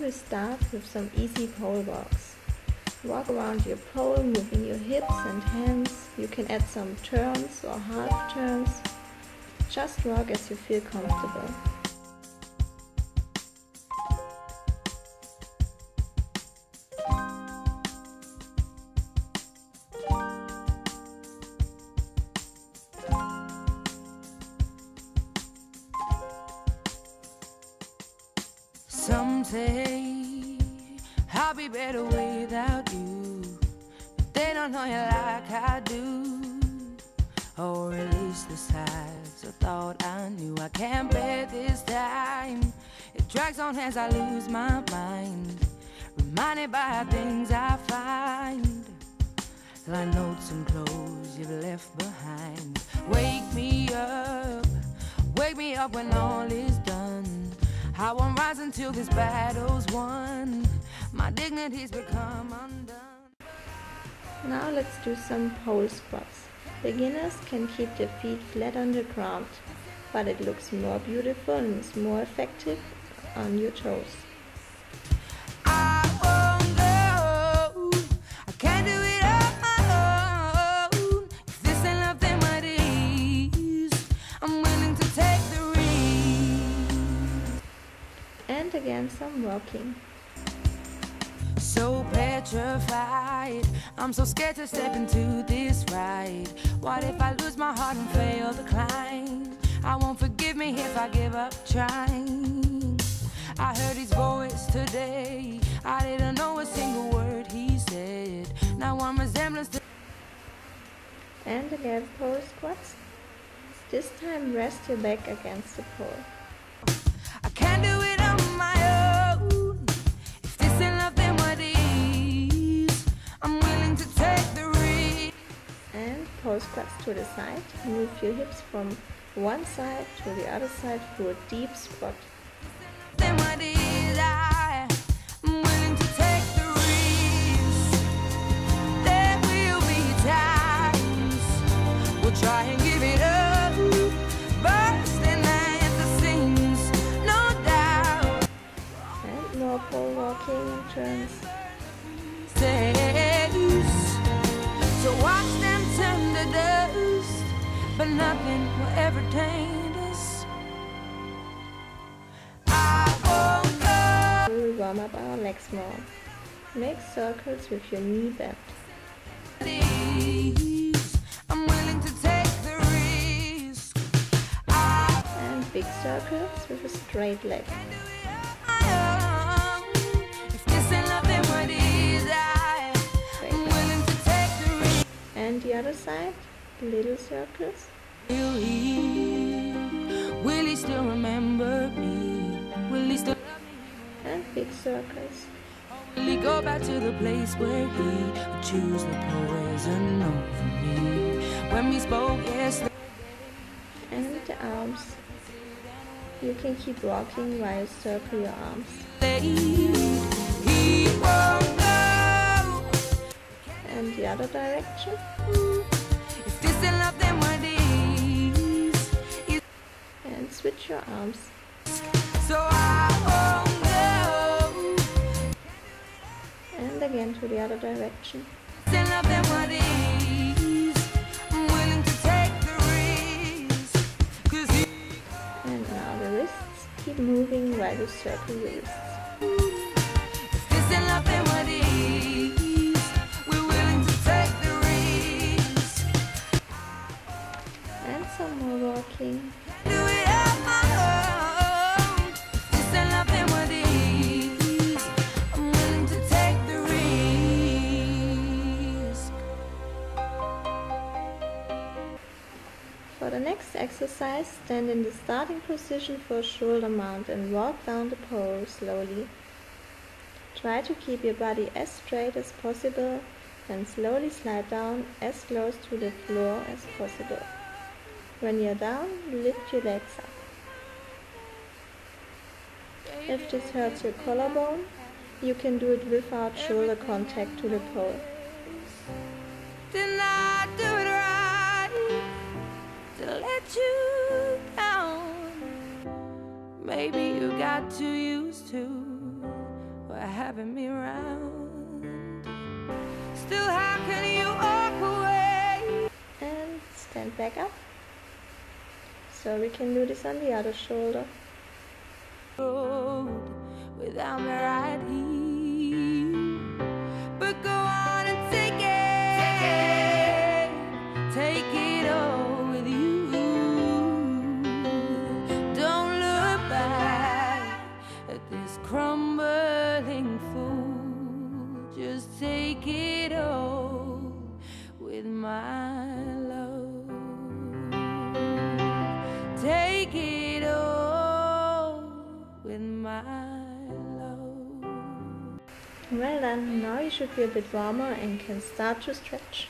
we start with some easy pole walks. Walk around your pole, moving your hips and hands. You can add some turns or half turns. Just walk as you feel comfortable. Someday I'll be better without you. But they don't know you like I do, or at least the size I thought I knew. I can't bear this time. It drags on as I lose my mind, reminded by things I find, like notes and clothes you've left behind. Wake me up when all is done. I won't rise until this battle's won. My dignity's become undone. Now let's do some pole squats. Beginners can keep their feet flat on the ground, but it looks more beautiful and is more effective on your toes. Again, some walking. So petrified, I'm so scared to step into this ride. What if I lose my heart and fail the climb? I won't forgive me if I give up trying. I heard his voice today, I didn't know a single word he said. Now I'm resemblance to. And again, pole squats. This time rest your back against the pole. I can't do it. Pole squats to the side. Move your hips from one side to the other side for a deep squat. And more pole walking and turns. So watch them turn to dust, but nothing will ever taint us. We'll warm up our legs more. Make circles with your knee bent. I'm willing to take the risk. And big circles with a straight leg. The other side, little circles. Will he still remember me? Will he still love me? And big circles. Will he go back to the place where he would choose the poison over me? When we spoke yesterday. And the arms. You can keep walking while you circle your arms. He won't and the other direction. If this ain't love, then what is? And switch your arms. So I won't go. And again to the other direction. If this ain't love, then what is? I'm willing to take the risk. And now the wrists. Keep moving while you circle the wrists. If this ain't love, then what is? Some more walking. Do it on my own. This ain't love, then what is? I'm willing to take the risk. For the next exercise, stand in the starting position for a shoulder mount and walk down the pole slowly. Try to keep your body as straight as possible and slowly slide down as close to the floor as possible. When you're down, lift your legs up. If this hurts your collarbone, you can do it without shoulder contact to the pole. Did I do it right to let you down? Maybe you got too used to having me around. Still, how can you walk away? And stand back up so we can do this on the other shoulder. Without me right here, but go on and take it, take it all with you. Don't look back at this crumbling fool, just take it all with my love, take it all with my. Well done, now you should be a bit warmer and can start to stretch.